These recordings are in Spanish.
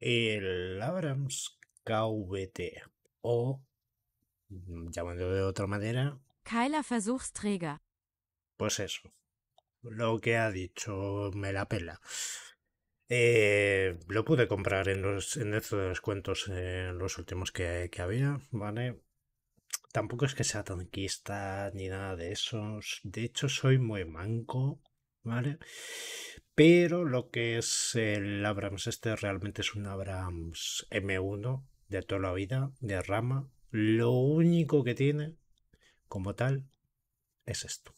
el Abrams KVT o, llamándolo de otra manera, Keiler Versuchsträger. Pues eso, lo que ha dicho me la pela. Lo pude comprar en estos descuentos, los últimos que había, ¿vale? Tampoco es que sea tanquista ni nada de esos. De hecho, soy muy manco, ¿vale? Pero lo que es el Abrams este realmente es un Abrams M1 de toda la vida, de rama. Lo único que tiene como tal es esto.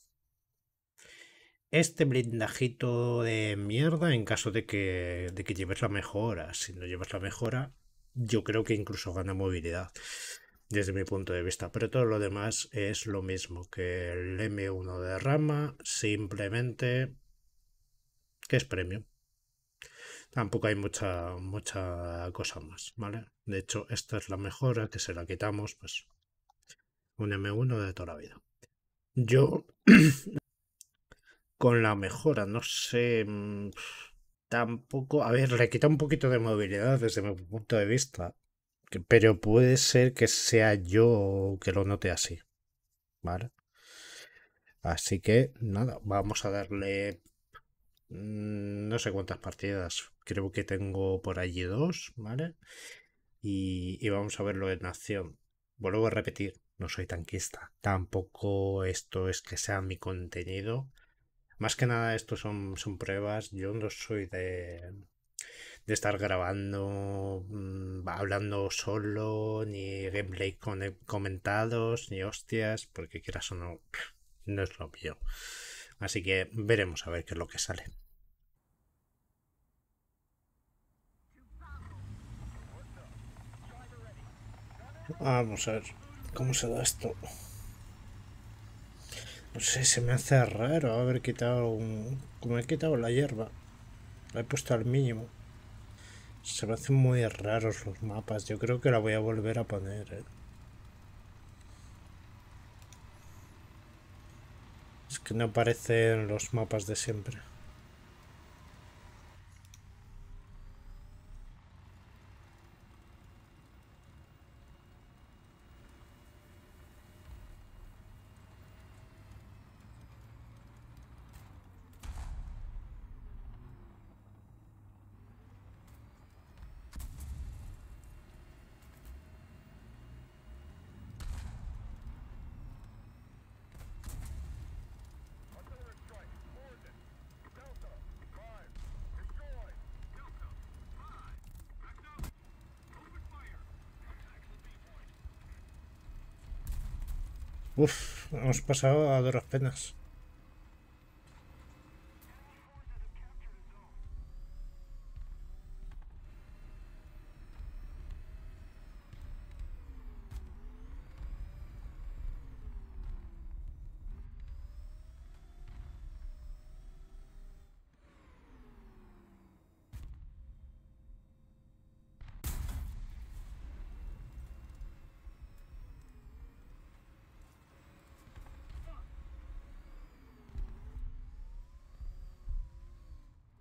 Este blindajito de mierda en caso de que lleves la mejora. Si no llevas la mejora, yo creo que incluso gana movilidad, desde mi punto de vista. Pero todo lo demás es lo mismo que el M1 de rama, simplemente que es premium. Tampoco hay mucha cosa más, ¿vale? De hecho, esta es la mejora, que se la quitamos, pues un M1 de toda la vida. Yo con la mejora, no sé, tampoco, a ver, le quita un poquito de movilidad desde mi punto de vista, pero puede ser que sea yo que lo note así, ¿vale? Así que nada, vamos a darle no sé cuántas partidas, creo que tengo por allí 2, ¿vale? Y vamos a verlo en acción. Vuelvo a repetir, no soy tanquista, tampoco esto es que sea mi contenido. Más que nada esto son pruebas, yo no soy de estar grabando, hablando solo, ni gameplay comentados, ni hostias, porque quieras o no, no es lo mío. Así que veremos a ver qué es lo que sale. Vamos a ver cómo se da esto. No sé, se me hace raro haber quitado como he quitado la hierba, la he puesto al mínimo. Se me hacen muy raros los mapas. Yo creo que la voy a volver a poner, ¿eh? Es que no aparecen los mapas de siempre. Uf, hemos pasado a duras penas.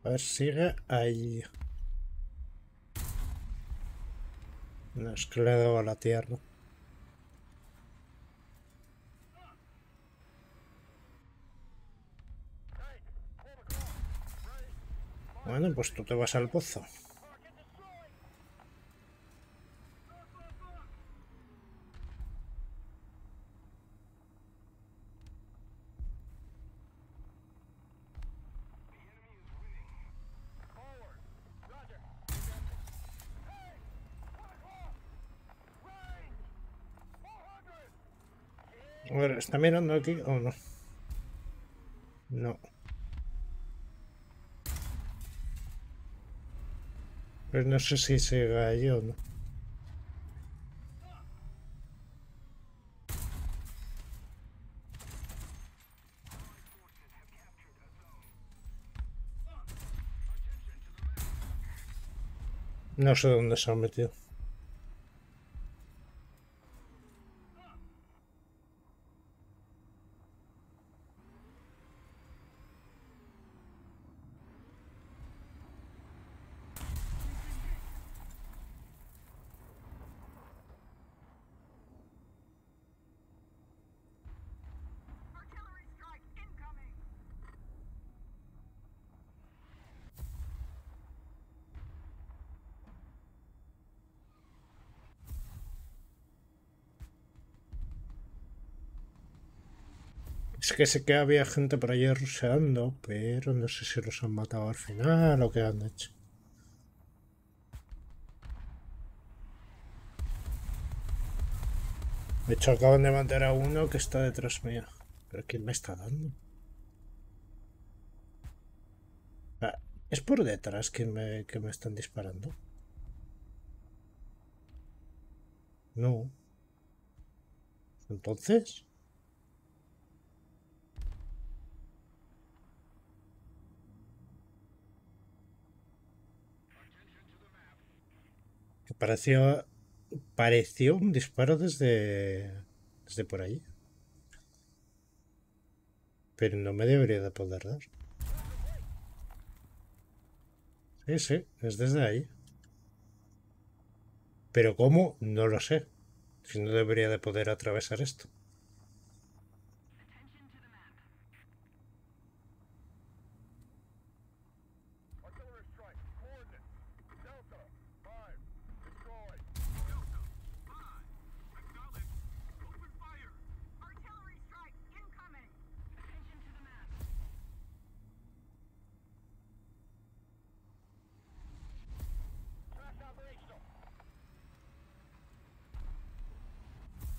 A ver, sigue ahí. No, es que le he dado a la tierra. Bueno, pues tú te vas al pozo. A ver, ¿está mirando aquí o no? No. Pues no sé si sigue ahí o no. No sé dónde se ha metido. Es que sé que había gente por allí ruseando, pero no sé si los han matado al final o qué han hecho. De hecho, acaban de matar a uno que está detrás mío. ¿Pero quién me está dando? Ah, ¿es por detrás que me están disparando? No. ¿Entonces? Que pareció un disparo desde por allí. Pero no me debería de poder dar. Sí, es desde ahí. Pero ¿cómo? No lo sé. Si no debería de poder atravesar esto.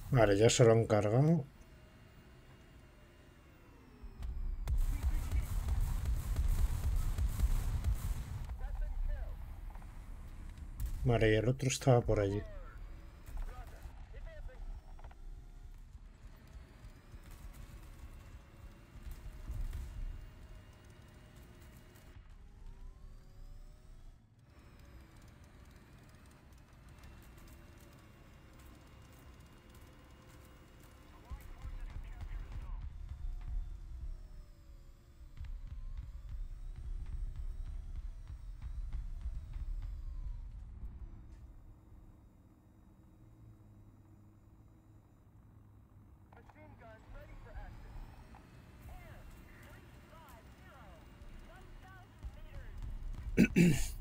Vale, ya se lo han cargado. Vale, y el otro estaba por allí.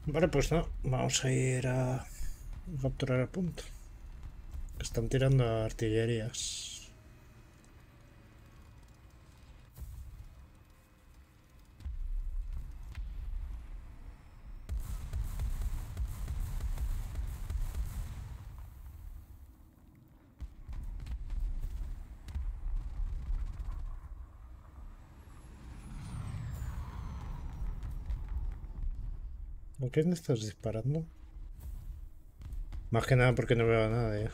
Vale, pues no, vamos a ir a capturar el punto. Están tirando artillerías. ¿A quién estás disparando? Más que nada porque no veo a nadie.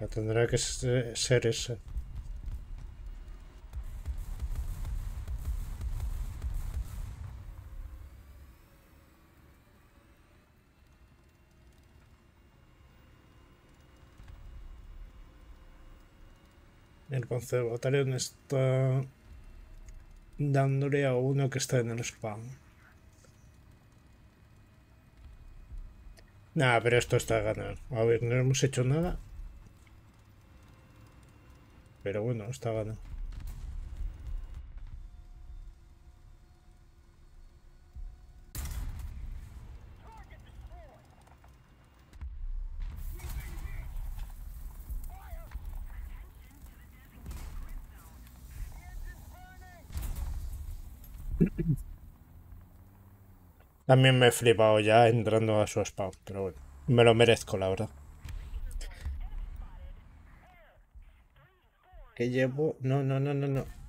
Ya tendrá que ser ese. El Panzer Battalion está dándole a uno que está en el spam. Nah, pero esto está a ganar. A ver, no hemos hecho nada. Pero bueno, está a ganar. También me he flipado ya entrando a su spawn, pero bueno, me lo merezco, la verdad. ¿Qué llevo? No.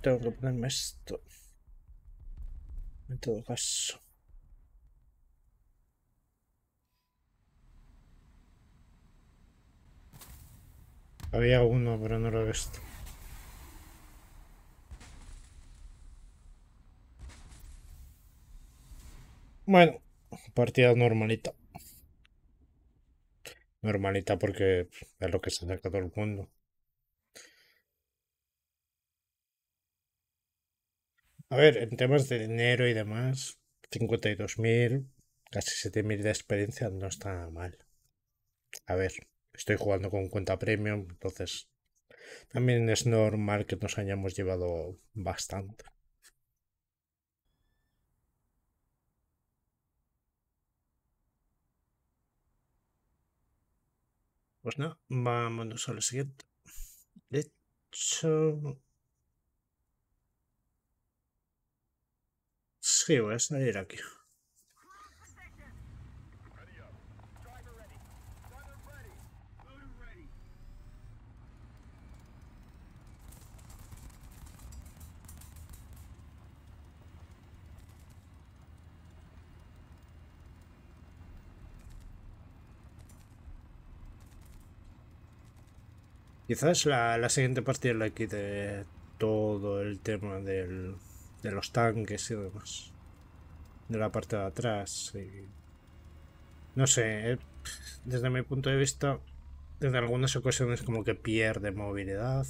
Tengo que ponerme esto. En todo caso. Había uno, pero no lo he visto. Bueno, partida normalita. Normalita porque es lo que se saca todo el mundo. A ver, en temas de dinero y demás, 52.000, casi 7.000 de experiencia no está nada mal. A ver, estoy jugando con cuenta premium, entonces también es normal que nos hayamos llevado bastante. Pues nada, vámonos a lo siguiente. Sí, voy a salir aquí. Quizás la siguiente partida le quite todo el tema de los tanques y demás. De la parte de atrás. Y... no sé, desde mi punto de vista, en algunas ocasiones como que pierde movilidad.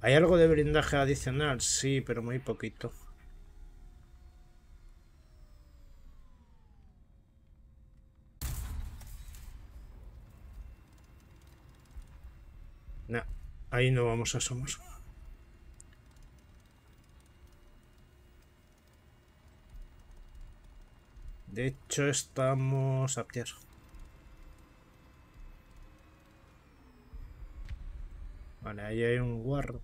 ¿Hay algo de blindaje adicional? Sí, pero muy poquito. Nah, ahí no vamos a asomar. De hecho, estamos a tierra. Vale, ahí hay un guarro.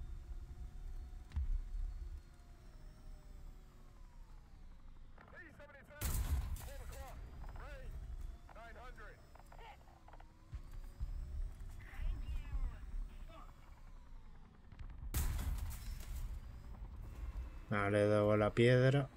Le he dado a la piedra.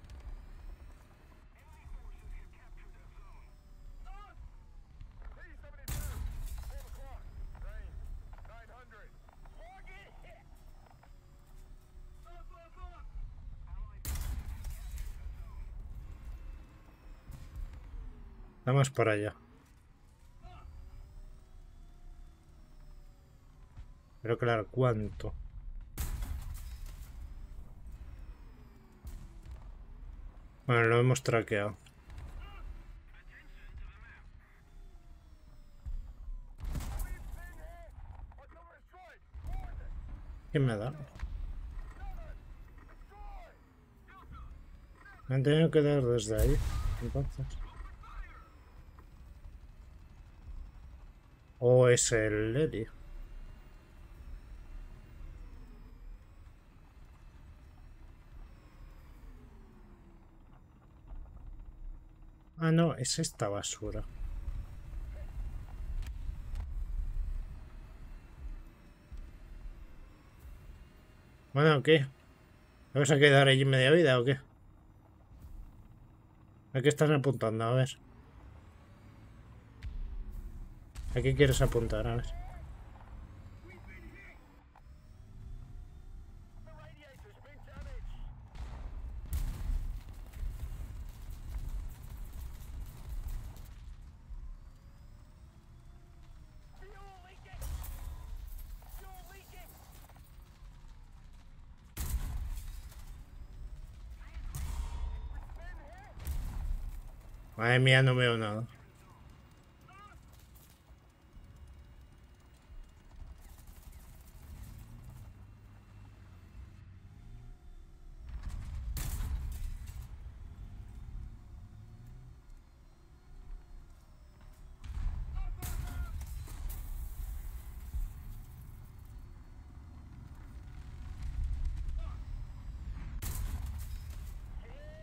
Vamos para allá. Pero claro, ¿cuánto? Bueno, lo hemos traqueado. ¿Quién me da? Me han tenido que dar desde ahí, entonces. ¿O es el Lely? Ah, no, es esta basura. Bueno, ¿qué? ¿Te vas a quedar allí media vida o qué? ¿A qué estás apuntando? A ver. ¿A qué quieres apuntar? A ver. Madre mía, no veo nada.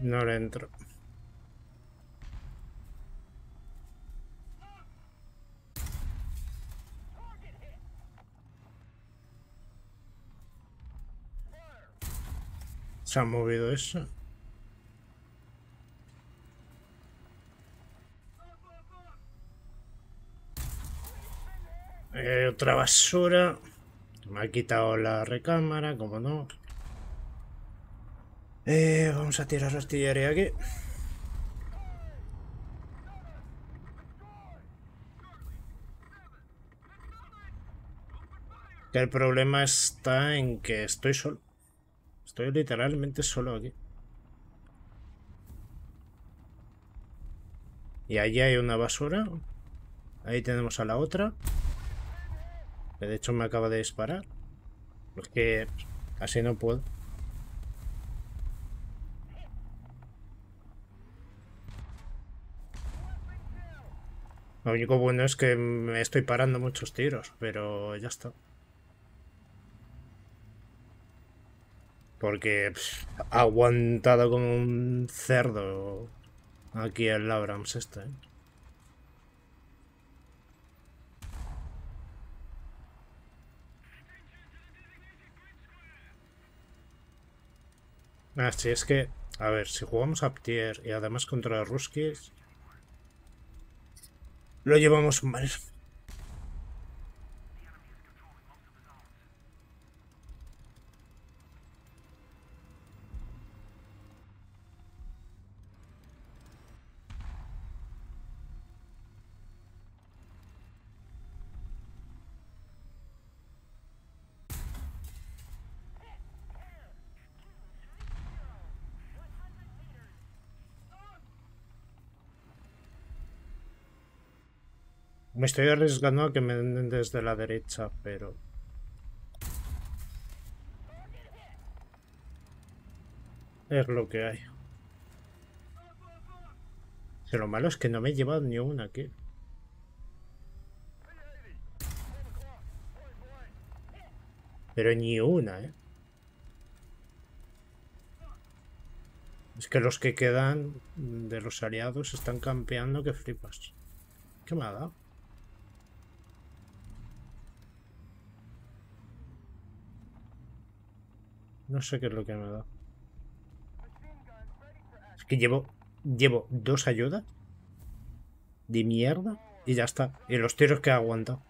No le entro. ¿Se ha movido eso? Otra basura. Me ha quitado la recámara, como no. Vamos a tirar la artillería aquí. Que el problema está en que estoy solo. Estoy literalmente solo aquí. Y allí hay una basura. Ahí tenemos a la otra. Que de hecho me acaba de disparar. Porque así no puedo. Lo único bueno es que me estoy parando muchos tiros. Pero ya está. Porque ha aguantado como un cerdo aquí el Abrams este. Ah, sí, es que, a ver, si jugamos a Ptier y además contra Ruskis, lo llevamos mal. Me estoy arriesgando a que me den desde la derecha, pero... es lo que hay. Pero lo malo es que no me he llevado ni una aquí. Pero ni una, ¿eh? Es que los que quedan de los aliados están campeando que flipas. ¿Qué me ha dado? No sé qué es lo que me da. Es que llevo dos ayudas de mierda y ya está. Y los tiros que aguanto.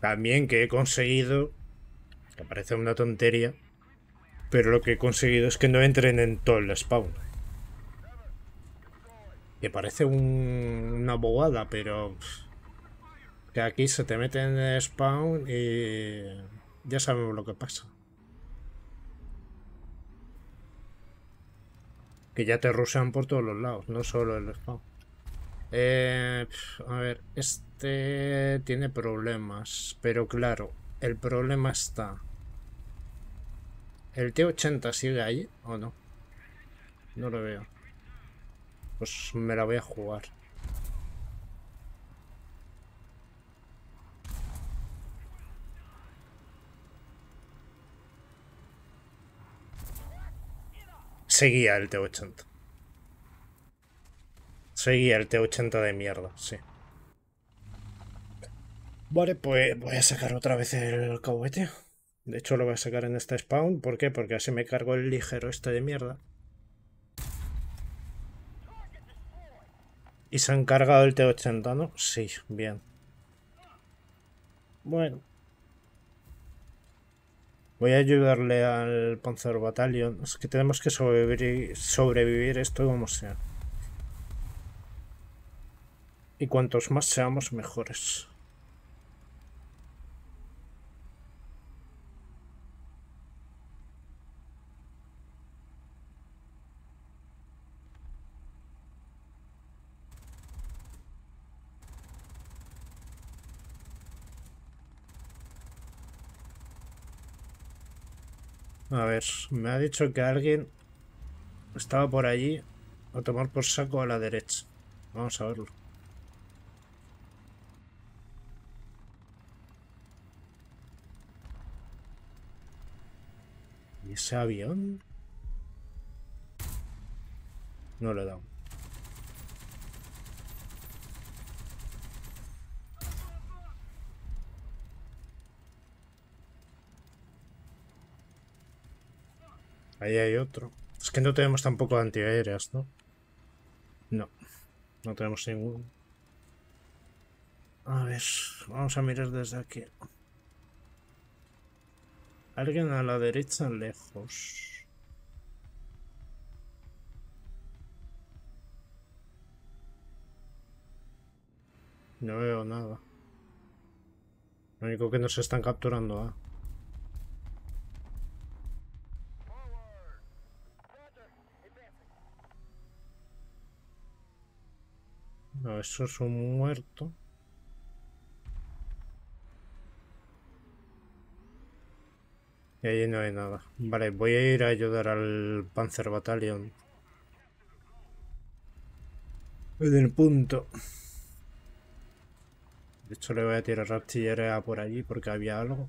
También que he conseguido, que parece una tontería, pero lo que he conseguido es que no entren en todo el spawn. Que parece una bobada, pero que aquí se te mete en el spawn y ya sabemos lo que pasa. Que ya te rushean por todos los lados, no solo el spawn. A ver, este tiene problemas, pero claro, el problema está... ¿El T80 sigue ahí o no? No lo veo. Pues me la voy a jugar. Seguía el T80. Seguía el T80 de mierda, sí. Vale, pues voy a sacar otra vez el KVT. De hecho lo voy a sacar en este spawn. ¿Por qué? Porque así me cargo el ligero este de mierda. ¿Y se han cargado el T80, no? Sí, bien. Bueno. Voy a ayudarle al Panzer Battalion. Es que tenemos que sobrevivir esto como sea. Y cuantos más seamos, mejores. A ver, me ha dicho que alguien estaba por allí a tomar por saco a la derecha. Vamos a verlo. ¿Y ese avión? No lo he dado. Ahí hay otro. Es que no tenemos tampoco antiaéreas, ¿no? No. No tenemos ninguno. A ver, vamos a mirar desde aquí. Alguien a la derecha lejos. No veo nada. Lo único que nos están capturando, ¿ah? No, eso es un muerto. Y allí no hay nada. Vale, voy a ir a ayudar al Panzer Battalion. del punto. De hecho, le voy a tirar artillería por allí porque había algo.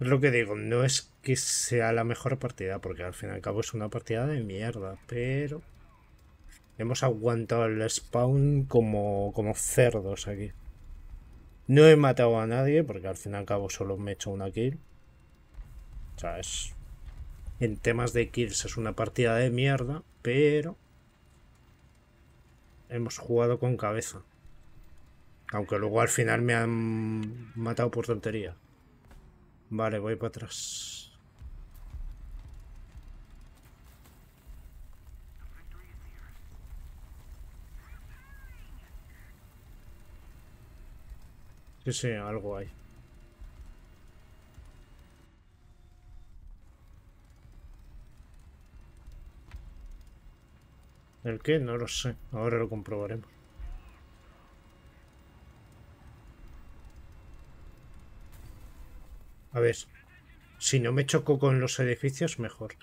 Es lo que digo, no es que sea la mejor partida, porque al fin y al cabo es una partida de mierda, pero hemos aguantado el spawn como cerdos aquí. No he matado a nadie, porque al fin y al cabo solo me he hecho una kill. O sea, en temas de kills es una partida de mierda, pero hemos jugado con cabeza. Aunque luego al final me han matado por tontería. Vale, voy para atrás. Sí, algo hay. ¿El qué? No lo sé. Ahora lo comprobaremos. A ver, si no me choco con los edificios, mejor.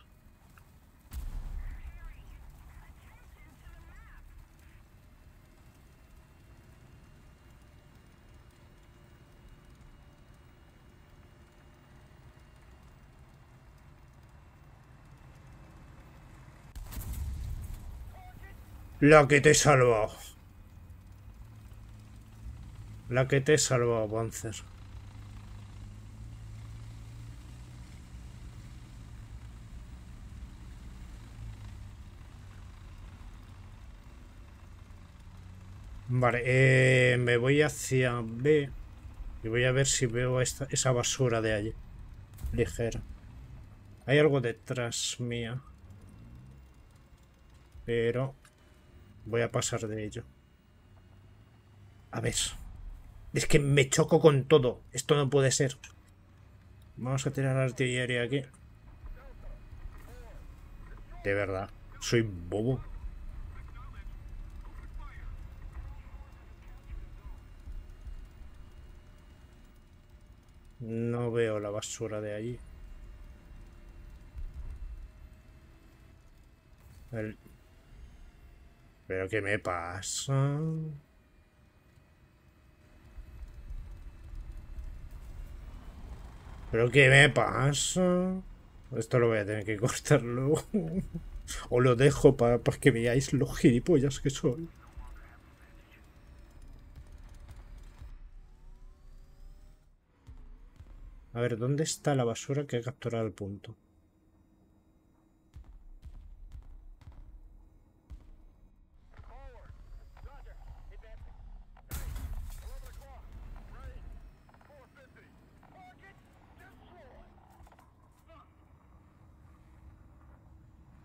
La que te he salvado. La que te he salvado, Panzer. Vale, me voy hacia B y voy a ver si veo esa basura de allí, ligera. Hay algo detrás mía, pero voy a pasar de ello. A ver, es que me choco con todo, esto no puede ser. Vamos a tirar artillería aquí. De verdad, soy bobo. No veo la basura de allí. ¿Pero qué me pasa? ¿Pero qué me pasa? Esto lo voy a tener que cortar luego. O lo dejo para que veáis los gilipollas que soy. A ver, ¿dónde está la basura que ha capturado el punto?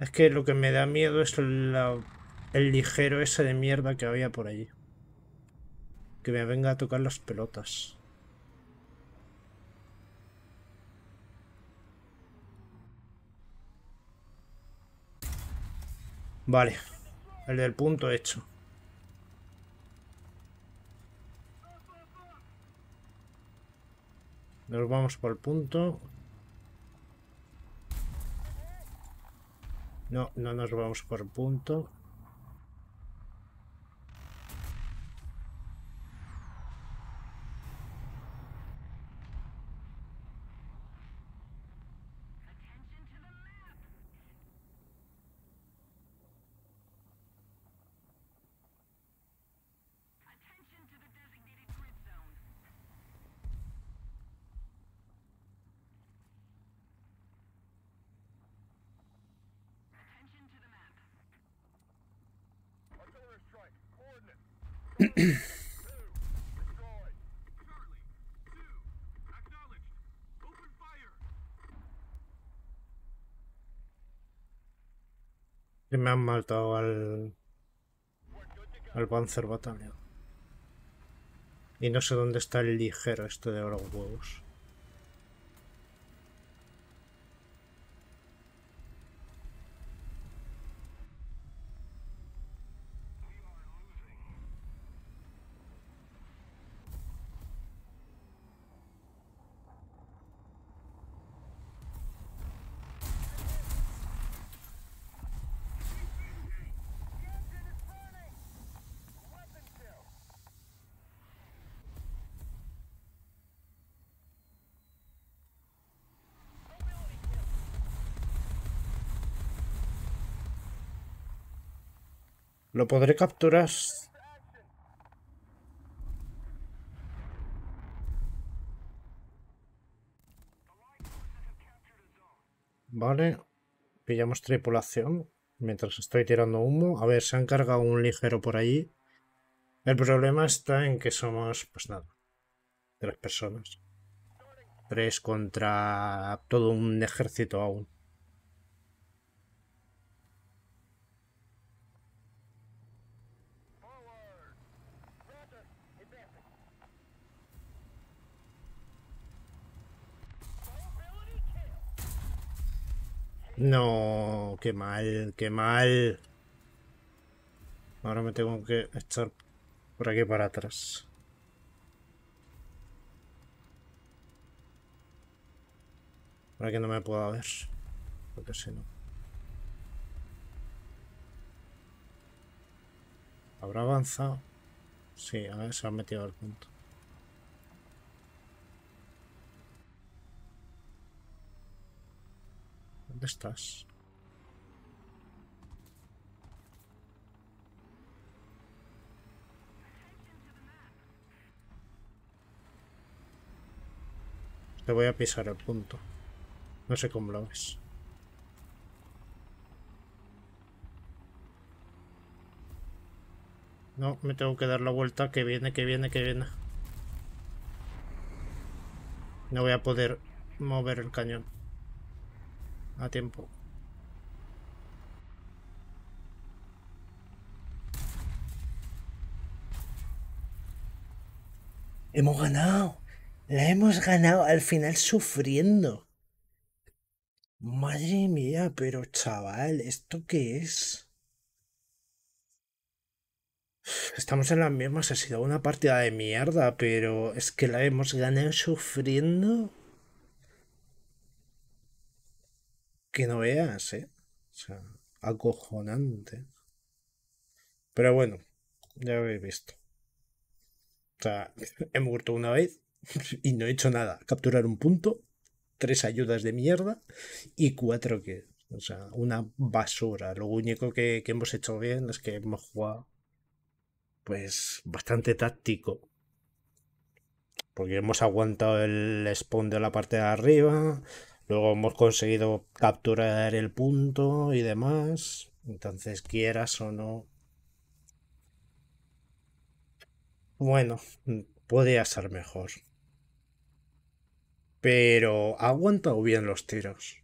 Es que lo que me da miedo es el ligero ese de mierda que había por allí. Que me venga a tocar las pelotas. Vale, el del punto hecho. Nos vamos por el punto. No, no nos vamos por el punto. Me han matado al Panzer Battalion. Y no sé dónde está el ligero este de los huevos. Lo podré capturar. Vale. Pillamos tripulación. Mientras estoy tirando humo. A ver, se han cargado un ligero por ahí. El problema está en que somos, pues nada, 3 personas. 3 contra todo un ejército aún. No, qué mal, qué mal. Ahora me tengo que echar por aquí para atrás. Para que no me pueda ver. Porque si no. ¿Habrá avanzado? Sí, a ver, se ha metido al punto. ¿Dónde estás? Te voy a pisar al punto. No sé cómo lo ves. No, me tengo que dar la vuelta. Que viene, que viene, que viene. No voy a poder mover el cañón a tiempo. Hemos ganado. La hemos ganado al final sufriendo. Madre mía, pero chaval, ¿esto qué es? Estamos en las mismas. Ha sido una partida de mierda, pero es que la hemos ganado sufriendo. Que no veas, ¿eh? O sea, acojonante. Pero bueno, ya habéis visto. O sea, he muerto una vez y no he hecho nada. Capturar un punto, 3 ayudas de mierda y 4 que... O sea, una basura. Lo único que hemos hecho bien es que hemos jugado pues bastante táctico. Porque hemos aguantado el spawn de la parte de arriba... Luego hemos conseguido capturar el punto y demás. Entonces, quieras o no. Bueno, podía ser mejor. Pero ha aguantado bien los tiros.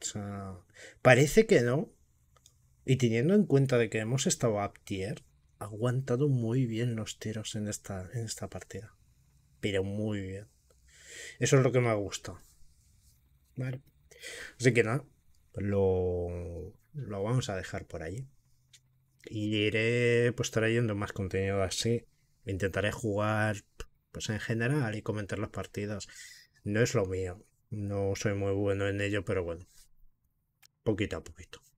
O sea, parece que no. Y teniendo en cuenta de que hemos estado up tier, ha aguantado muy bien los tiros en esta partida. Pero muy bien. Eso es lo que me ha gustado. Vale. Así que nada, lo vamos a dejar por allí. Y iré pues trayendo más contenido así. Intentaré jugar pues en general y comentar las partidas. No es lo mío. No soy muy bueno en ello, pero bueno. Poquito a poquito.